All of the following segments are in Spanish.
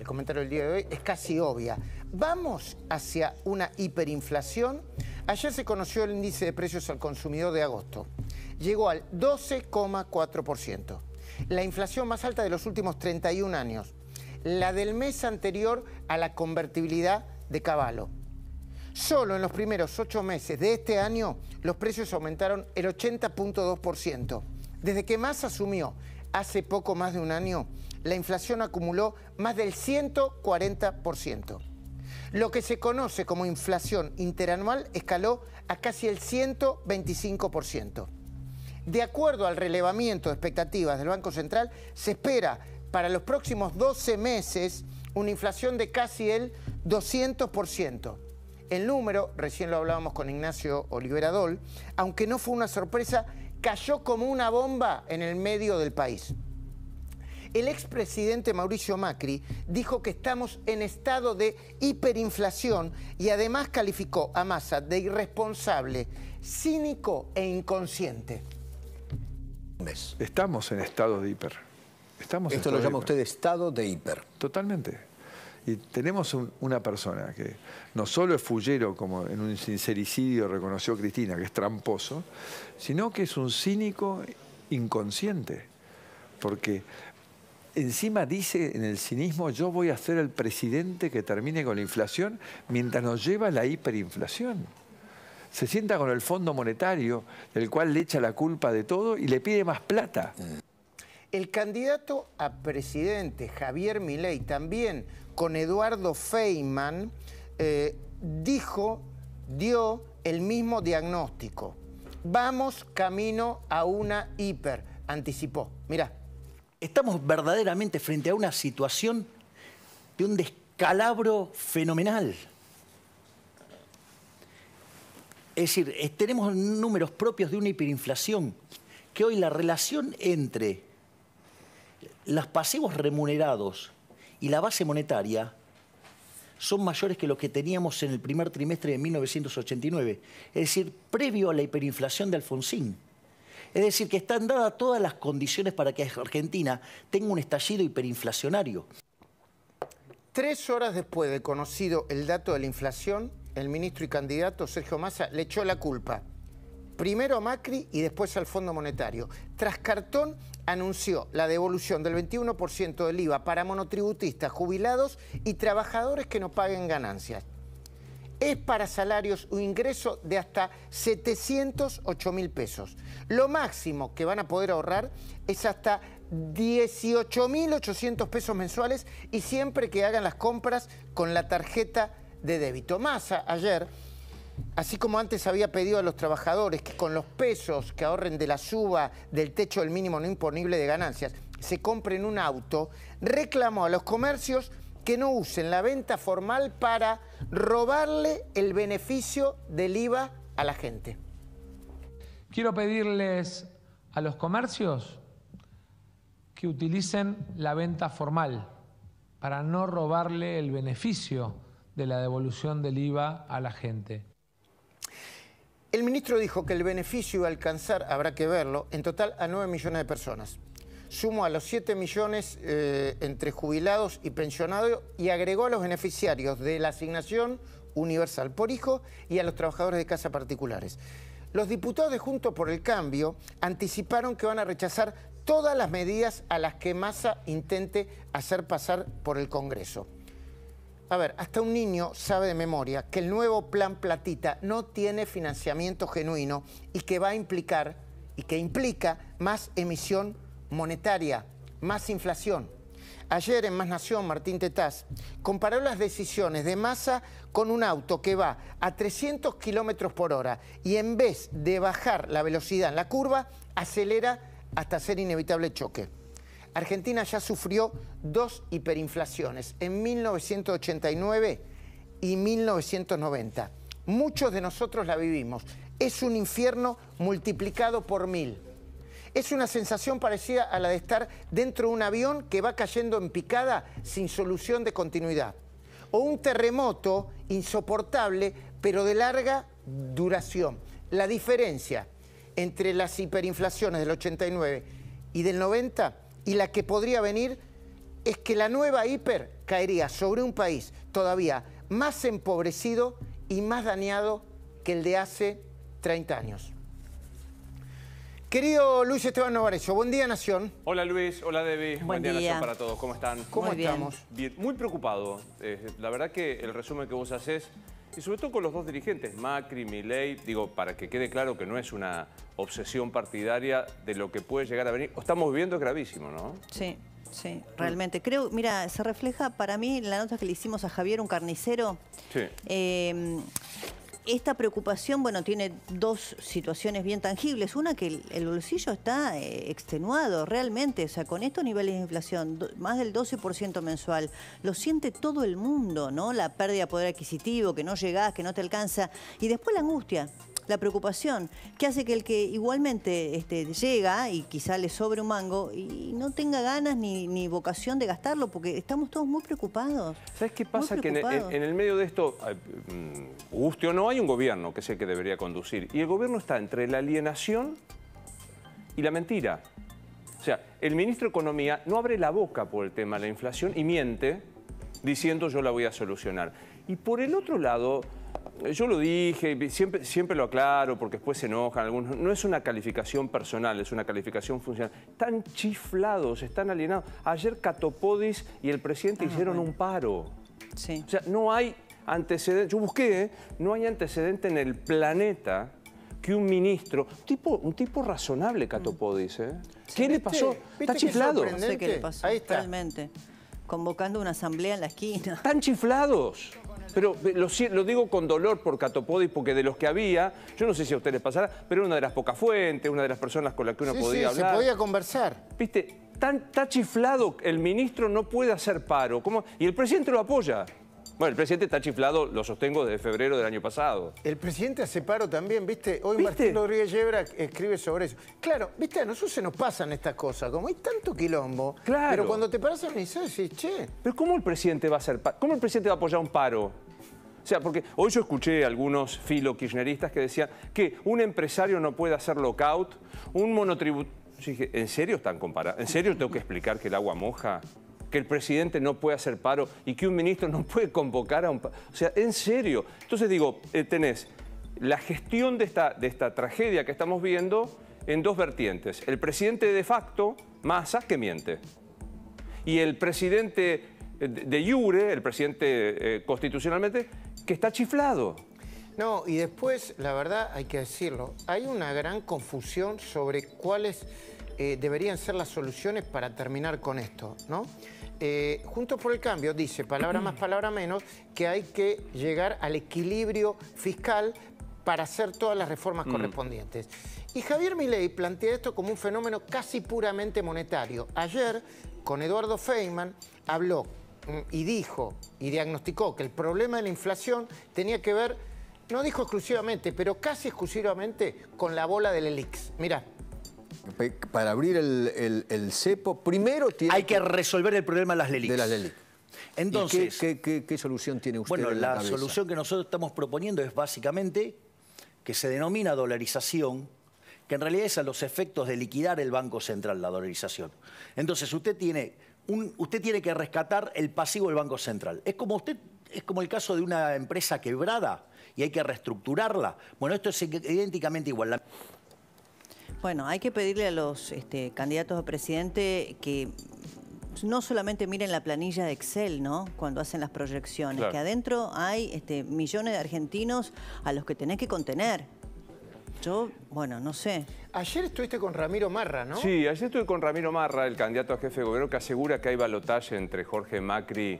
el comentario del día de hoy es casi obvia. ¿Vamos hacia una hiperinflación? Ayer se conoció el índice de precios al consumidor de agosto. Llegó al 12,4%. La inflación más alta de los últimos 31 años. La del mes anterior a la convertibilidad de Cavallo. Solo en los primeros 8 meses de este año los precios aumentaron el 80,2%. Desde que Massa asumió hace poco más de un año, la inflación acumuló más del 140%. Lo que se conoce como inflación interanual escaló a casi el 125%. De acuerdo al relevamiento de expectativas del Banco Central, se espera para los próximos 12 meses una inflación de casi el 200%. El número, recién lo hablábamos con Ignacio Olivera, aunque no fue una sorpresa, cayó como una bomba en el medio del país. El expresidente Mauricio Macri dijo que estamos en estado de hiperinflación y además calificó a Massa de irresponsable, cínico e inconsciente. Estamos en estado de hiper. Esto lo llama usted estado de hiper. Totalmente. Y tenemos una persona que no solo es fullero, como en un sincericidio reconoció Cristina, que es tramposo, sino que es un cínico inconsciente. Porque encima dice en el cinismo, yo voy a ser el presidente que termine con la inflación, mientras nos lleva a la hiperinflación. Se sienta con el Fondo Monetario, del cual le echa la culpa de todo y le pide más plata. El candidato a presidente, Javier Milei, también con Eduardo Feinmann, dio el mismo diagnóstico. Vamos camino a una hiper, anticipó. Mirá. Estamos verdaderamente frente a una situación de un descalabro fenomenal. Es decir, tenemos números propios de una hiperinflación, que hoy la relación entre los pasivos remunerados y la base monetaria son mayores que los que teníamos en el primer trimestre de 1989, es decir, previo a la hiperinflación de Alfonsín. Es decir, que están dadas todas las condiciones para que Argentina tenga un estallido hiperinflacionario. 3 horas después de conocido el dato de la inflación, el ministro y candidato Sergio Massa le echó la culpa. Primero a Macri y después al Fondo Monetario. Tras cartón anunció la devolución del 21% del IVA para monotributistas, jubilados y trabajadores que no paguen ganancias. Es para salarios un ingreso de hasta 708.000 pesos. Lo máximo que van a poder ahorrar es hasta 18.800 pesos mensuales y siempre que hagan las compras con la tarjeta de débito. Massa ayer, así como antes había pedido a los trabajadores que con los pesos que ahorren de la suba del techo del mínimo no imponible de ganancias se compren un auto, reclamó a los comercios que no usen la venta formal para robarle el beneficio del IVA a la gente. Quiero pedirles a los comercios que utilicen la venta formal para no robarle el beneficio de la devolución del IVA a la gente. El ministro dijo que el beneficio iba a alcanzar, habrá que verlo, en total a 9 millones de personas. Sumó a los 7 millones entre jubilados y pensionados y agregó a los beneficiarios de la asignación universal por hijo y a los trabajadores de casa particulares. Los diputados de Junto por el Cambio anticiparon que van a rechazar todas las medidas a las que Massa intente hacer pasar por el Congreso. A ver, hasta un niño sabe de memoria que el nuevo Plan Platita no tiene financiamiento genuino y que va a implicar, y que implica, más emisión monetaria, más inflación. Ayer en Más Nación, Martín Tetaz comparó las decisiones de Massa con un auto que va a 300 km/h y en vez de bajar la velocidad en la curva, acelera hasta hacer inevitable el choque. Argentina ya sufrió 2 hiperinflaciones, en 1989 y 1990. Muchos de nosotros la vivimos. Es un infierno multiplicado por 1000. Es una sensación parecida a la de estar dentro de un avión que va cayendo en picada sin solución de continuidad. O un terremoto insoportable, pero de larga duración. La diferencia entre las hiperinflaciones del 89 y del 90 y la que podría venir es que la nueva hiper caería sobre un país todavía más empobrecido y más dañado que el de hace 30 años. Querido Luis Esteban Novaresio, buen día, Nación. Hola, Luis. Hola, Debbie. Buen día, Nación, para todos. ¿Cómo están? ¿Cómo estamos? Bien. Muy preocupado. La verdad que el resumen que vos hacés, y sobre todo con los dos dirigentes, Macri, Milei, digo, para que quede claro que no es una obsesión partidaria de lo que puede llegar a venir, o estamos viviendo, es gravísimo, ¿no? Sí, sí, realmente. Creo, mira, se refleja para mí en la nota que le hicimos a Javier, un carnicero. Sí. Esta preocupación, bueno, tiene dos situaciones bien tangibles. Una, que el bolsillo está extenuado realmente, o sea, con estos niveles de inflación, más del 12% mensual, lo siente todo el mundo, ¿no? La pérdida de poder adquisitivo, que no llegás, que no te alcanza. Y después la angustia, la preocupación, que hace que el que igualmente llega y quizá le sobre un mango y no tenga ganas ni vocación de gastarlo, porque estamos todos muy preocupados. ¿Sabes qué pasa? Que en el medio de esto, guste o no, hay un gobierno que es el que debería conducir. Y el gobierno está entre la alienación y la mentira. O sea, el ministro de Economía no abre la boca por el tema de la inflación y miente diciendo yo la voy a solucionar. Y por el otro lado, yo lo dije, siempre lo aclaro porque después se enojan algunos. No es una calificación personal, es una calificación funcional. Están chiflados, están alienados. Ayer Katopodis y el presidente hicieron un paro. Sí. O sea, no hay antecedente. Yo busqué, no hay antecedente en el planeta que un ministro, un tipo razonable, Katopodis, sí, ¿qué le pasó? Está chiflado. No sé qué le pasó. Ahí está. Realmente. Convocando una asamblea en la esquina. Están chiflados. Pero lo digo con dolor por Katopodis, porque de los que había, yo no sé si a ustedes les pasará, pero era una de las pocas fuentes, una de las personas con las que uno podía hablar. Se podía conversar. Viste, está chiflado, el ministro no puede hacer paro. ¿Cómo? Y el presidente lo apoya. Bueno, el presidente está chiflado, lo sostengo, desde febrero del año pasado. El presidente hace paro también, ¿viste? Hoy Martín Rodríguez Larreta escribe sobre eso. Claro, ¿viste? A nosotros se nos pasan estas cosas, como hay tanto quilombo. Claro. Pero cuando te paras a organizar, decís, che. Pero ¿cómo el presidente va a hacer paro? ¿Cómo el presidente va a apoyar un paro? O sea, porque hoy yo escuché a algunos filo-kirchneristas que decían que un empresario no puede hacer lockout, un monotributo. Yo dije, ¿en serio están comparando? ¿En serio tengo que explicar que el agua moja? Que el presidente no puede hacer paro y que un ministro no puede convocar a un paro. O sea, en serio. Entonces digo, tenés la gestión de esta tragedia que estamos viendo en dos vertientes. El presidente de facto, Massa, que miente. Y el presidente de iure, el presidente constitucionalmente, que está chiflado. No, y después, la verdad, hay que decirlo, hay una gran confusión sobre cuáles deberían ser las soluciones para terminar con esto, ¿no? Junto por el Cambio dice, palabra más, palabra menos, que hay que llegar al equilibrio fiscal para hacer todas las reformas correspondientes. Y Javier Milei plantea esto como un fenómeno casi puramente monetario. Ayer, con Eduardo Feinmann, habló y dijo y diagnosticó que el problema de la inflación tenía que ver, no dijo exclusivamente, pero casi exclusivamente con la bola del elix. Mirá. Para abrir el cepo, primero tiene hay que resolver el problema de las LELICs. Entonces, ¿Qué solución tiene usted? Bueno, la solución que nosotros estamos proponiendo es básicamente que se denomina dolarización, que en realidad es a los efectos de liquidar el Banco Central, la dolarización. Entonces, usted tiene que rescatar el pasivo del Banco Central. Es como el caso de una empresa quebrada y hay que reestructurarla. Bueno, esto es idénticamente igual. Bueno, hay que pedirle a los candidatos a presidente que no solamente miren la planilla de Excel, ¿no? Cuando hacen las proyecciones, claro. Que adentro hay millones de argentinos a los que tenés que contener. Yo, bueno, no sé. Ayer estuviste con Ramiro Marra, ¿no? Sí, ayer estuve con Ramiro Marra, el candidato a jefe de gobierno, que asegura que hay balotaje entre Jorge Macri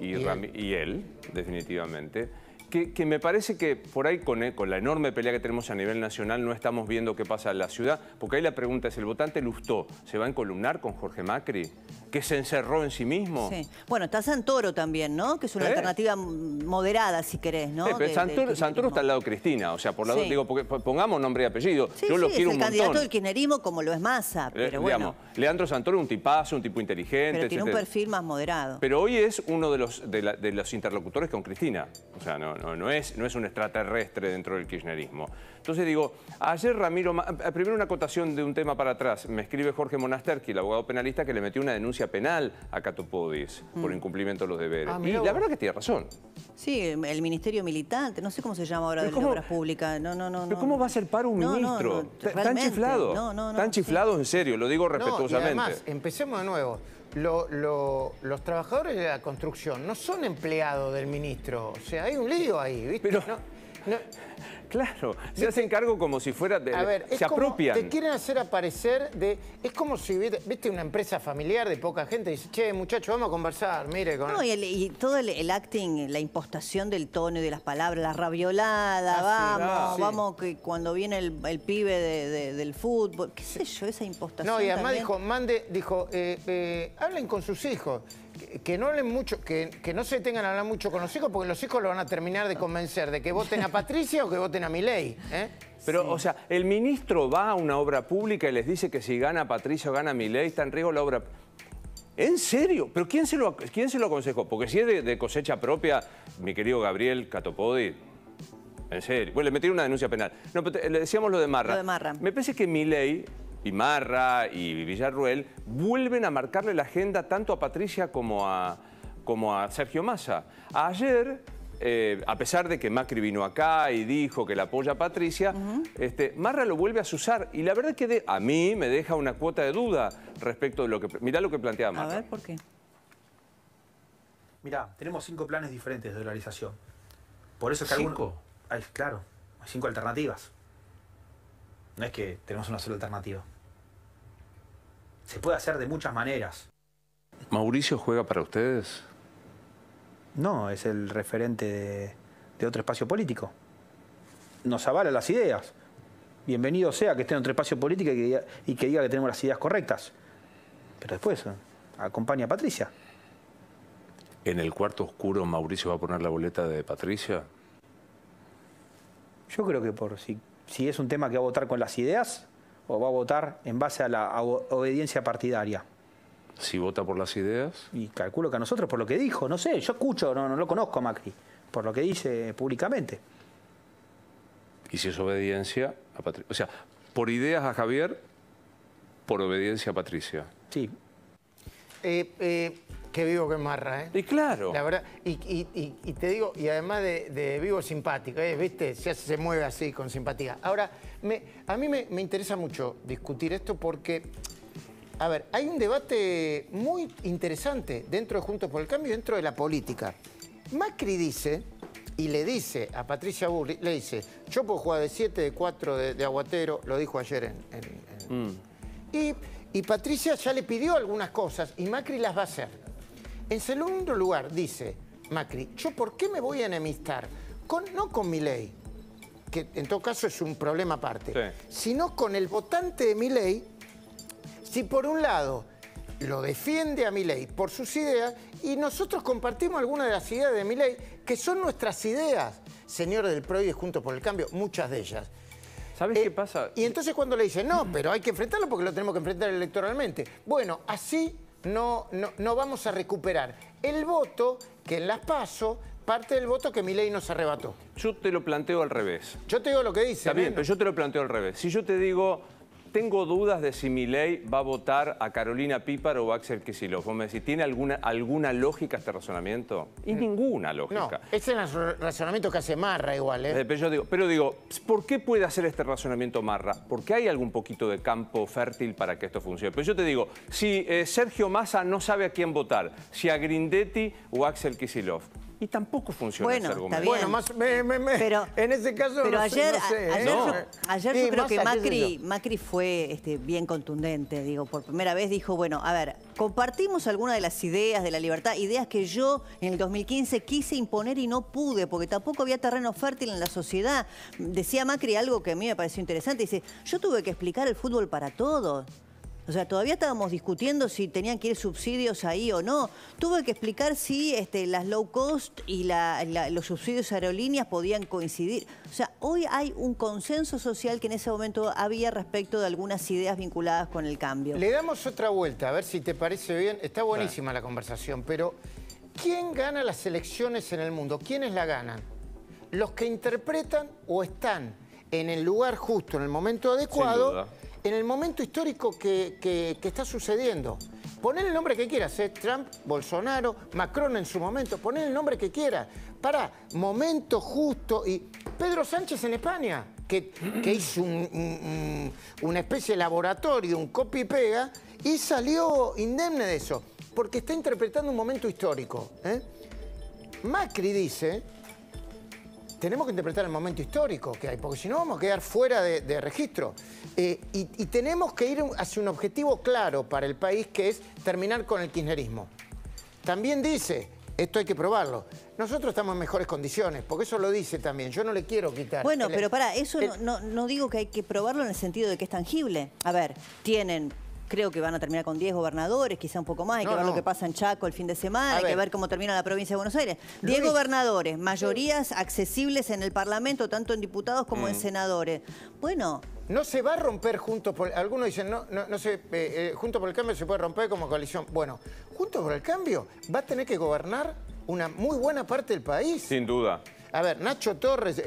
y él, definitivamente. Que me parece que por ahí con la enorme pelea que tenemos a nivel nacional no estamos viendo qué pasa en la ciudad, porque ahí la pregunta es, ¿el votante lustó? ¿Se va a encolumnar con Jorge Macri? ¿Que se encerró en sí mismo? Sí. Bueno, está Santoro también, ¿no? Que es una alternativa moderada, si querés, ¿no? Sí, pero Santoro está al lado de Cristina, o sea, por la digo, porque pongamos nombre y apellido. Sí, yo lo quiero un montón. Es el candidato del kirchnerismo como lo es Massa, pero bueno. Digamos, Leandro Santoro es un tipazo, un tipo inteligente. Pero tiene un perfil más moderado. Pero hoy es uno de los interlocutores con Cristina, o sea, no. no es un extraterrestre dentro del kirchnerismo. Entonces digo, ayer Ramiro, primero una acotación de un tema para atrás, me escribe Jorge Monasterski, el abogado penalista, que le metió una denuncia penal a Katopodis por incumplimiento de los deberes. Y la verdad que tiene razón. Sí, el Ministerio Militante, no sé cómo se llama ahora, de Obras Públicas. Pero ¿cómo va a ser para un ministro? Tan chiflado. Tan chiflado, en serio, lo digo respetuosamente. No, y además, empecemos de nuevo. Los trabajadores de la construcción no son empleados del ministro. O sea, hay un lío ahí, ¿viste? Pero, claro, se hacen cargo como si fuera... se apropian. Te quieren hacer aparecer de... Es como si, viste, una empresa familiar de poca gente, dice, che, muchachos, vamos a conversar, mire... Con... No, y todo el acting, la impostación del tono y de las palabras, la raviolada, vamos, que cuando viene el pibe del fútbol, qué sé yo, esa impostación. No, y además también... dijo, hablen con sus hijos. Que no hablen mucho, que no se tengan a hablar mucho con los hijos, porque los hijos lo van a terminar de convencer de que voten a Patricia o que voten a Milei, ¿eh? Pero, o sea, el ministro va a una obra pública y les dice que si gana Patricia o gana Milei está en riesgo la obra. ¿En serio? ¿Pero quién se lo aconsejó? Porque si es de cosecha propia, mi querido Gabriel Katopodis, en serio. Bueno, le metieron una denuncia penal. No, pero le decíamos lo de Marra. Lo de Marra. Me parece que Milei... y Marra y Villarruel vuelven a marcarle la agenda tanto a Patricia como a Sergio Massa. Ayer, a pesar de que Macri vino acá y dijo que la apoya a Patricia, Marra lo vuelve a azuzar. Y la verdad que a mí me deja una cuota de duda respecto de lo que... Mirá lo que plantea Marra. A ver, ¿por qué? Mirá, tenemos 5 planes diferentes de dolarización. Por eso es que ¿5? Hay, claro, hay 5 alternativas. No es que tenemos una sola alternativa. Se puede hacer de muchas maneras. ¿Mauricio juega para ustedes? No, es el referente de otro espacio político. Nos avala las ideas. Bienvenido sea que esté en otro espacio político y que diga que tenemos las ideas correctas. Pero después, acompaña a Patricia. ¿En el cuarto oscuro Mauricio va a poner la boleta de Patricia? Yo creo que si es un tema que va a votar con las ideas o va a votar en base a la obediencia partidaria. ¿Si vota por las ideas? Y calculo que a nosotros, por lo que dijo, no sé, yo escucho, no lo conozco a Macri, por lo que dice públicamente. ¿Y si es obediencia a Patricia? O sea, por ideas a Javier, por obediencia a Patricia. Sí. Qué vivo que es Marra, ¿eh? Y claro. La verdad, y te digo, y además de vivo simpático, ¿eh? ¿Viste? Se mueve así, con simpatía. Ahora, a mí me interesa mucho discutir esto porque, a ver, hay un debate muy interesante dentro de Juntos por el Cambio y dentro de la política. Macri dice, y le dice a Patricia Bullrich, le dice, yo puedo jugar de 7, de 4, de aguatero, lo dijo ayer Y Patricia ya le pidió algunas cosas y Macri las va a hacer. En segundo lugar, dice Macri, ¿yo por qué me voy a enemistar? No con Milei, que en todo caso es un problema aparte, sino con el votante de Milei, si por un lado lo defiende a Milei por sus ideas y nosotros compartimos algunas de las ideas de Milei, que son nuestras ideas, señores del PRO y Juntos por el Cambio, muchas de ellas. ¿Sabes qué pasa? Y entonces cuando le dicen, no, pero hay que enfrentarlo porque lo tenemos que enfrentar electoralmente. Bueno, así... No vamos a recuperar el voto que en las PASO, parte del voto que Milei nos arrebató. Yo te lo planteo al revés. Yo te digo lo que dice. Está bien, pero yo te lo planteo al revés. Si yo te digo, tengo dudas de si Milei va a votar a Carolina Píparo o a Axel Kicillof, vos me decís, ¿tiene alguna lógica este razonamiento? Y ninguna lógica. No, ese es el razonamiento que hace Marra igual, ¿eh? Pero digo, ¿por qué puede hacer este razonamiento Marra? Porque hay algún poquito de campo fértil para que esto funcione. Pero yo te digo, si Sergio Massa no sabe a quién votar, si a Grindetti o a Axel Kicillof, y tampoco funciona ese argumento. Bueno, en ese caso pero no ayer, sé, no sé, ayer yo creo que Macri fue bien contundente, digo, por primera vez dijo, bueno, a ver, compartimos algunas de las ideas de la libertad, ideas que yo en el 2015 quise imponer y no pude, porque tampoco había terreno fértil en la sociedad. Decía Macri algo que a mí me pareció interesante, dice, yo tuve que explicar el fútbol para todos. O sea, todavía estábamos discutiendo si tenían que ir subsidios ahí o no. Tuve que explicar si las low cost y los subsidios aerolíneas podían coincidir. O sea, hoy hay un consenso social que en ese momento había respecto de algunas ideas vinculadas con el cambio. Le damos otra vuelta, a ver si te parece bien. Está buenísima la conversación, pero ¿quién gana las elecciones en el mundo? ¿Quiénes la ganan? los que interpretan o están en el lugar justo, en el momento adecuado, en el momento histórico que está sucediendo. Poner el nombre que quieras, Trump, Bolsonaro, Macron en su momento, poner el nombre que quieras. Para, momento justo. Y Pedro Sánchez en España, que hizo una especie de laboratorio, un copy y pega, y salió indemne de eso, porque está interpretando un momento histórico. Macri dice, tenemos que interpretar el momento histórico que hay, porque si no vamos a quedar fuera de registro. Y tenemos que ir hacia un objetivo claro para el país, que es terminar con el kirchnerismo. También dice, esto hay que probarlo, nosotros estamos en mejores condiciones, porque eso lo dice también, yo no le quiero quitar. Bueno, pero para eso no digo que hay que probarlo en el sentido de que es tangible. A ver, tienen... Creo que van a terminar con 10 gobernadores, quizá un poco más. Hay que ver lo que pasa en Chaco el fin de semana, hay que ver cómo termina la provincia de Buenos Aires. 10 gobernadores, mayorías accesibles en el Parlamento, tanto en diputados como en senadores. Bueno... No se va a romper Juntos por... Algunos dicen, Juntos por el Cambio se puede romper como coalición. Bueno, Juntos por el Cambio va a tener que gobernar una muy buena parte del país. Sin duda. A ver, Nacho Torres,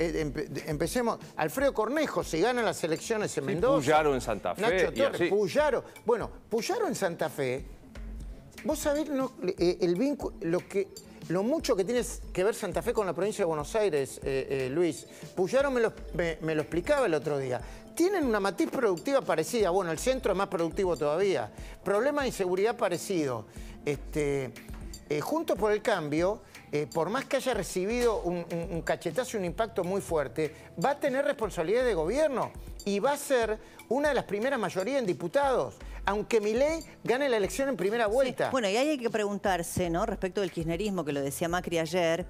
empecemos. Alfredo Cornejo, si gana las elecciones en Mendoza. Pullaro en Santa Fe. Nacho Torres, Pullaro. Bueno, Pullaro en Santa Fe, vos sabés el vínculo, lo mucho que tiene que ver Santa Fe con la provincia de Buenos Aires, Luis. Pullaro me lo explicaba el otro día. Tienen una matriz productiva parecida. Bueno, el centro es más productivo todavía. Problema de inseguridad parecido. Juntos por el Cambio, por más que haya recibido un cachetazo y un impacto muy fuerte, va a tener responsabilidad de gobierno y va a ser una de las primeras mayorías en diputados, aunque Milei gane la elección en primera vuelta. Sí. Bueno, y ahí hay que preguntarse, ¿no?, respecto del kirchnerismo, que lo decía Macri ayer,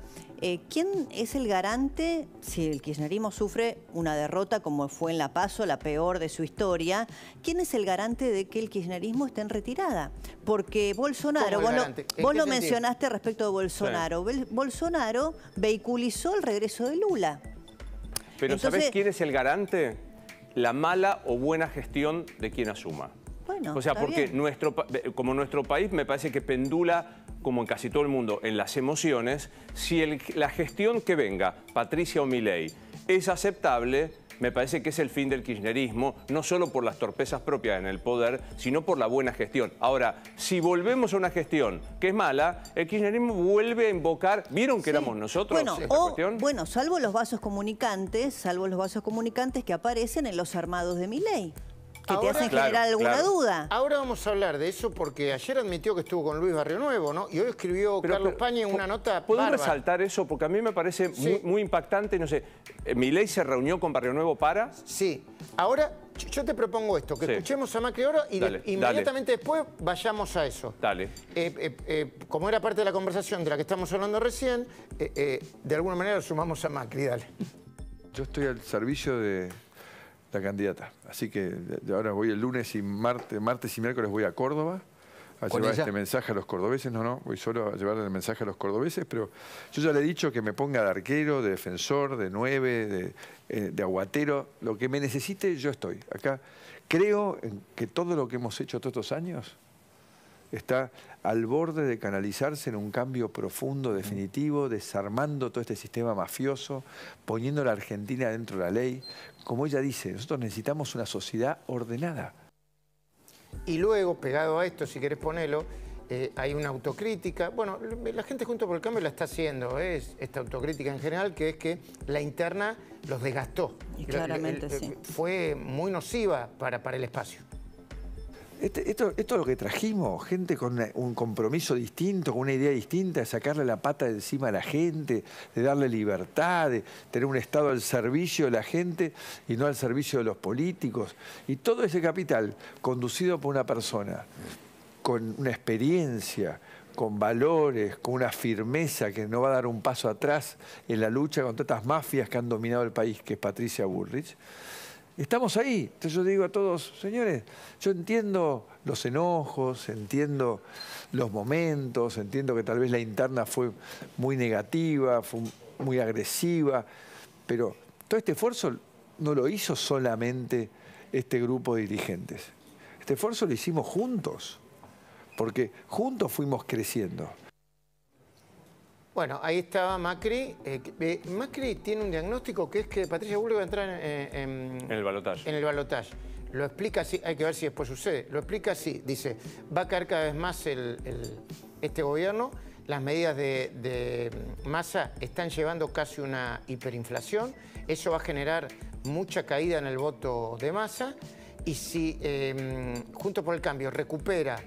¿quién es el garante si el kirchnerismo sufre una derrota como fue en la PASO, la peor de su historia? ¿Quién es el garante de que el kirchnerismo esté en retirada? Porque Bolsonaro, vos lo mencionaste respecto de Bolsonaro, sí. Bolsonaro vehiculizó el regreso de Lula. Pero entonces, ¿sabés quién es el garante? La mala o buena gestión de quien asuma. Bueno, o sea, porque nuestro país me parece que pendula, como en casi todo el mundo, en las emociones. Si la gestión que venga, Patricia o Milei, es aceptable, me parece que es el fin del kirchnerismo, no solo por las torpezas propias en el poder, sino por la buena gestión. Ahora, si volvemos a una gestión que es mala, el kirchnerismo vuelve a invocar... ¿Vieron que éramos nosotros esta cuestión? Bueno, salvo los vasos comunicantes, que aparecen en los armados de Milei, que ahora te hacen generar alguna duda. Ahora vamos a hablar de eso, porque ayer admitió que estuvo con Luis Barrionuevo, ¿no? Y hoy escribió Carlos Pagni una nota. ¿Puedo resaltar eso? Porque a mí me parece muy impactante. No sé, ¿Milei se reunió con Barrionuevo para...? Sí. Ahora, yo te propongo esto, que escuchemos a Macri ahora y inmediatamente después vayamos a eso. Dale. Como era parte de la conversación de la que estamos hablando recién, de alguna manera lo sumamos a Macri. Dale. Yo estoy al servicio de... la candidata. Así que ahora voy el lunes y martes y miércoles voy a Córdoba a llevar este mensaje a los cordobeses. No, voy solo a llevar el mensaje a los cordobeses, pero yo ya le he dicho que me ponga de arquero, de defensor, de 9, de aguatero. Lo que me necesite, yo estoy acá. Creo que todo lo que hemos hecho todos estos años está al borde de canalizarse en un cambio profundo, definitivo, desarmando todo este sistema mafioso, poniendo a la Argentina dentro de la ley. Como ella dice, nosotros necesitamos una sociedad ordenada. Y luego, pegado a esto, si querés ponerlo, hay una autocrítica. Bueno, la gente Junto por el Cambio la está haciendo, es esta autocrítica en general, que es que la interna los desgastó. Y claramente fue muy nociva para el espacio. Esto es lo que trajimos, gente con un compromiso distinto, con una idea distinta, de sacarle la pata de encima a la gente, de darle libertad, de tener un Estado al servicio de la gente y no al servicio de los políticos. Y todo ese capital conducido por una persona con una experiencia, con valores, con una firmeza que no va a dar un paso atrás en la lucha contra estas mafias que han dominado el país, que es Patricia Bullrich. Estamos ahí. Entonces yo digo a todos, señores, yo entiendo los enojos, entiendo los momentos, entiendo que tal vez la interna fue muy negativa, fue muy agresiva, pero todo este esfuerzo no lo hizo solamente este grupo de dirigentes. Este esfuerzo lo hicimos juntos, porque juntos fuimos creciendo. Bueno, ahí estaba Macri. Macri tiene un diagnóstico que es que Patricia Bullrich va a entrar en el balotaje. Lo explica así, hay que ver si después sucede. Lo explica así, dice, va a caer cada vez más este gobierno. Las medidas de Massa están llevando casi una hiperinflación. Eso va a generar mucha caída en el voto de Massa. Y si Junto por el Cambio recupera,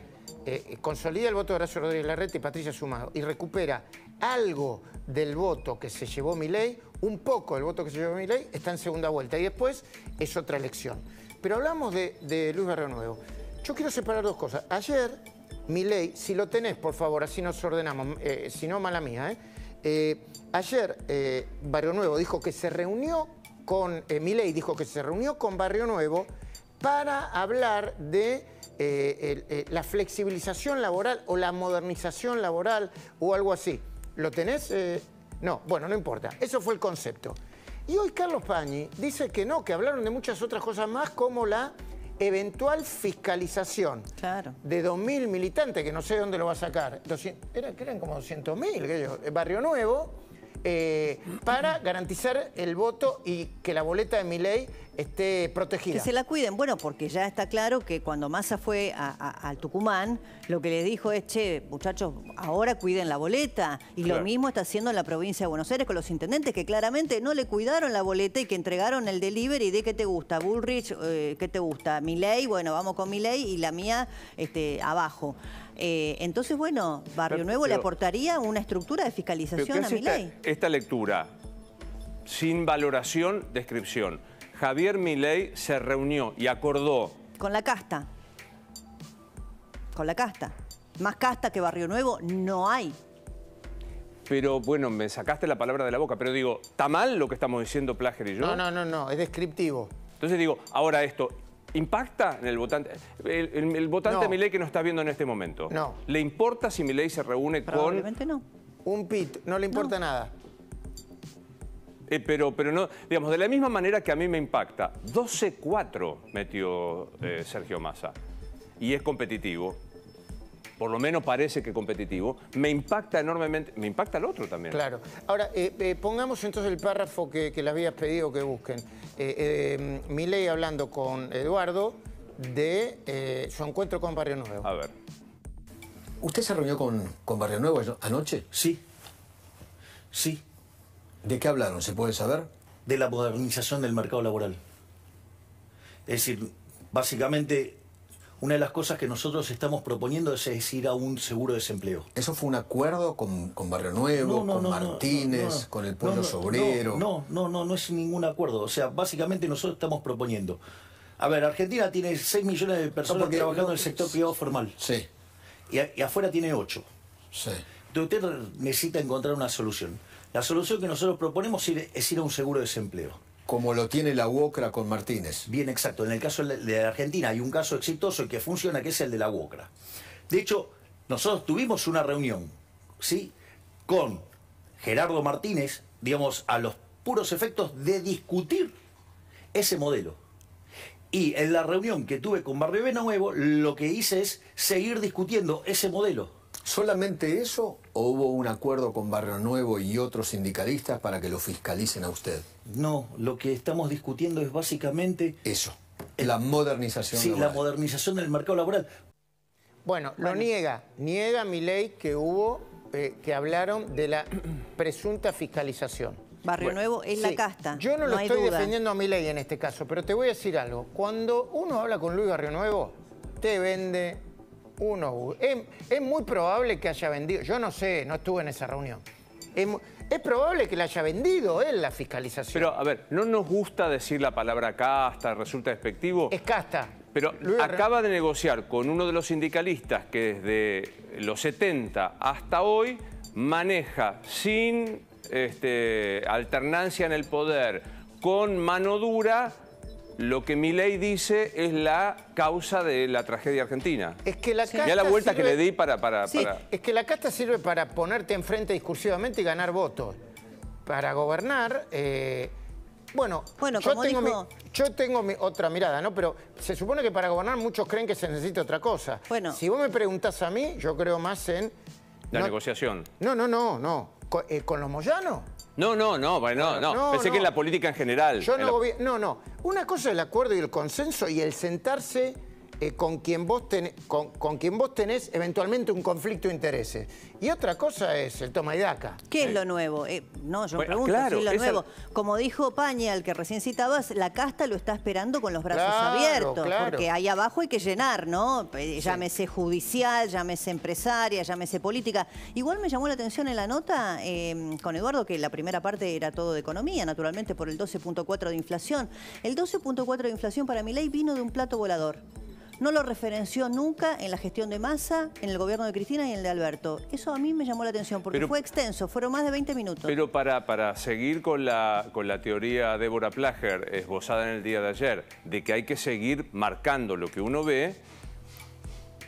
consolida el voto de Horacio Rodríguez Larreta y Patricia Sumado y recupera algo del voto que se llevó Milei, un poco del voto que se llevó Milei, está en segunda vuelta y después es otra elección. Pero hablamos de Luis Barrionuevo. Yo quiero separar dos cosas. Ayer, Milei, si lo tenés, por favor, así nos ordenamos, si no, mala mía. Ayer, Barrionuevo dijo que se reunió con... Milei dijo que se reunió con Barrionuevo para hablar de la flexibilización laboral o la modernización laboral o algo así. ¿Lo tenés? No, bueno, no importa. Eso fue el concepto. Y hoy Carlos Pagni dice que no, que hablaron de muchas otras cosas más como la eventual fiscalización de 2.000 militantes, que no sé dónde lo va a sacar. 200, eran como 200.000, Barrionuevo, para garantizar el voto y que la boleta de Milei esté protegida. Que se la cuiden, bueno, porque ya está claro que cuando Massa fue al Tucumán, lo que le dijo es, che, muchachos, ahora cuiden la boleta. Y claro, lo mismo está haciendo en la provincia de Buenos Aires con los intendentes que claramente no le cuidaron la boleta y que entregaron el delivery de, ¿qué te gusta? Bullrich, ¿qué te gusta? Milei, bueno, vamos con Milei y la mía abajo. Entonces, bueno, Barrionuevo le aportaría una estructura de fiscalización a Milei. Esta lectura, sin valoración, descripción. Javier Milei se reunió y acordó... Con la casta. Con la casta. Más casta que Barrionuevo no hay. Pero bueno, me sacaste la palabra de la boca. Pero digo, ¿está mal lo que estamos diciendo Plager y yo? No, no, no, no, es descriptivo. Entonces digo, ahora esto... ¿Impacta en el votante? El votante de Milei que nos está viendo en este momento. No. ¿Le importa si Milei se reúne con...? Probablemente no. Un pit, no le importa nada. Pero no, digamos, de la misma manera que a mí me impacta. 12-4 metió Sergio Massa. Y es competitivo. Por lo menos parece que competitivo. Me impacta enormemente. Me impacta el otro también. Claro. Ahora, pongamos entonces el párrafo que le habías pedido que busquen. Milei hablando con Eduardo de su encuentro con Barrionuevo. A ver. ¿Usted se reunió con Barrionuevo anoche? Sí. Sí. ¿De qué hablaron? ¿Se puede saber? De la modernización del mercado laboral. Es decir, básicamente... Una de las cosas que nosotros estamos proponiendo es ir a un seguro de desempleo. ¿Eso fue un acuerdo con Barrionuevo, con Martínez, con el pueblo obrero? No es ningún acuerdo. O sea, básicamente nosotros estamos proponiendo. A ver, Argentina tiene 6 millones de personas trabajando en el sector privado formal. Sí. Y afuera tiene 8. Sí. Entonces usted necesita encontrar una solución. La solución que nosotros proponemos es ir a un seguro de desempleo. Como lo tiene la UOCRA con Martínez. Bien, exacto. En el caso de Argentina hay un caso exitoso que funciona, que es el de la UOCRA. De hecho, nosotros tuvimos una reunión, ¿sí?, con Gerardo Martínez, digamos, a los puros efectos de discutir ese modelo. Y en la reunión que tuve con Barrionuevo, lo que hice es seguir discutiendo ese modelo. ¿Solamente eso o hubo un acuerdo con Barrionuevo y otros sindicalistas para que lo fiscalicen a usted? No, lo que estamos discutiendo es básicamente... Eso, la modernización laboral. Sí, la modernización del mercado laboral. Bueno, lo niega. Niega Milei que hubo, que hablaron de la presunta fiscalización. Barrionuevo es la casta. Yo no lo estoy defendiendo a Milei en este caso, pero te voy a decir algo. Cuando uno habla con Luis Barrionuevo, te vende... Es muy probable que haya vendido, yo no sé, no estuve en esa reunión. Es probable que le haya vendido él la fiscalización. Pero, a ver, no nos gusta decir la palabra casta, resulta despectivo. Es casta. Pero acaba de negociar con uno de los sindicalistas que desde los 70 hasta hoy maneja sin alternancia en el poder, con mano dura... Lo que Milei dice es la causa de la tragedia argentina. Es que la casta ya la vuelta sirve... que le di para... Es que la casta sirve para ponerte enfrente discursivamente y ganar votos. Para gobernar... Bueno, yo, como tengo dijo... yo tengo otra mirada, ¿no? Pero se supone que para gobernar muchos creen que se necesita otra cosa. Bueno. Si vos me preguntás a mí, yo creo más en... La negociación. No. ¿Con los moyanos? No. Pensé que en la política en general. Una cosa es el acuerdo y el consenso y el sentarse con quien vos tenés eventualmente un conflicto de intereses. Y otra cosa es el toma y daca. ¿Qué es lo nuevo? Yo pregunto, claro, ¿qué es lo nuevo? Como dijo Paña, al que recién citabas, la casta lo está esperando con los brazos abiertos. Claro. Porque ahí abajo hay que llenar, ¿no? Llámese judicial, llámese empresaria, llámese política. Igual me llamó la atención en la nota con Eduardo que la primera parte era todo de economía, naturalmente por el 12.4 de inflación. El 12.4 de inflación para Milei vino de un plato volador. No lo referenció nunca en la gestión de Massa, en el gobierno de Cristina y en el de Alberto. Eso a mí me llamó la atención porque fue extenso, fueron más de 20 minutos. Pero para seguir con la teoría Débora Plager, esbozada en el día de ayer, de que hay que seguir marcando lo que uno ve,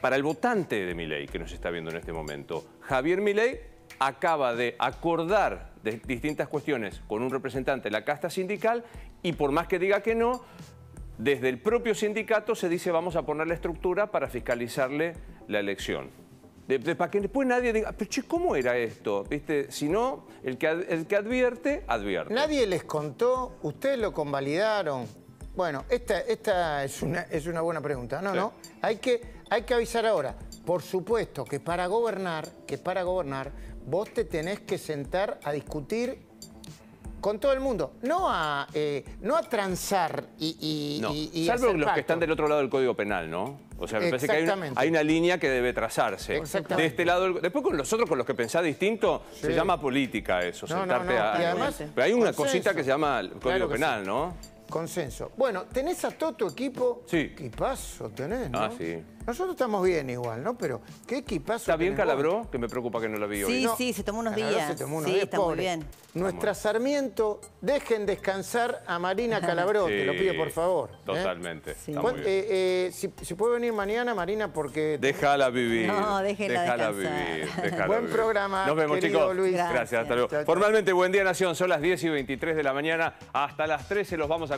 para el votante de Milei que nos está viendo en este momento, Javier Milei acaba de acordar de distintas cuestiones con un representante de la casta sindical y por más que diga que no, desde el propio sindicato se dice vamos a poner la estructura para fiscalizarle la elección. Para que después nadie diga, pero che, ¿cómo era esto? ¿Viste? Si no, el que advierte, advierte. Nadie les contó, ustedes lo convalidaron. Bueno, esta es una buena pregunta. No. Hay que avisar ahora. Por supuesto que para gobernar, vos te tenés que sentar a discutir con todo el mundo, no a transar y salvo los que están del otro lado del Código Penal, ¿no? O sea, me parece que hay una línea que debe trazarse. De este lado, después con los otros, con los que pensás distinto, se llama política eso, sentarte a... Además, pero hay una cosita que se llama el Código Penal, sí. ¿No? Consenso. Bueno, tenés a todo tu equipo. Sí. Equipazo tenés, ¿no? Ah, sí. Nosotros estamos bien igual, ¿no? Pero ¿qué equipazo ¿Está bien Calabró? Vos? Que me preocupa que no la vi hoy. Sí, se tomó unos días. Está muy bien. Nuestra Sarmiento, dejen descansar a Marina Calabró, te lo pido por favor. Totalmente. Sí. Está muy bien. Si puede venir mañana, Marina, porque... Déjala vivir. No, déjala vivir. Buen programa. Nos vemos, chicos. Luis. Gracias, hasta luego. Formalmente, buen día, Nación. Son las 10:23 de la mañana. Hasta las 13 los vamos a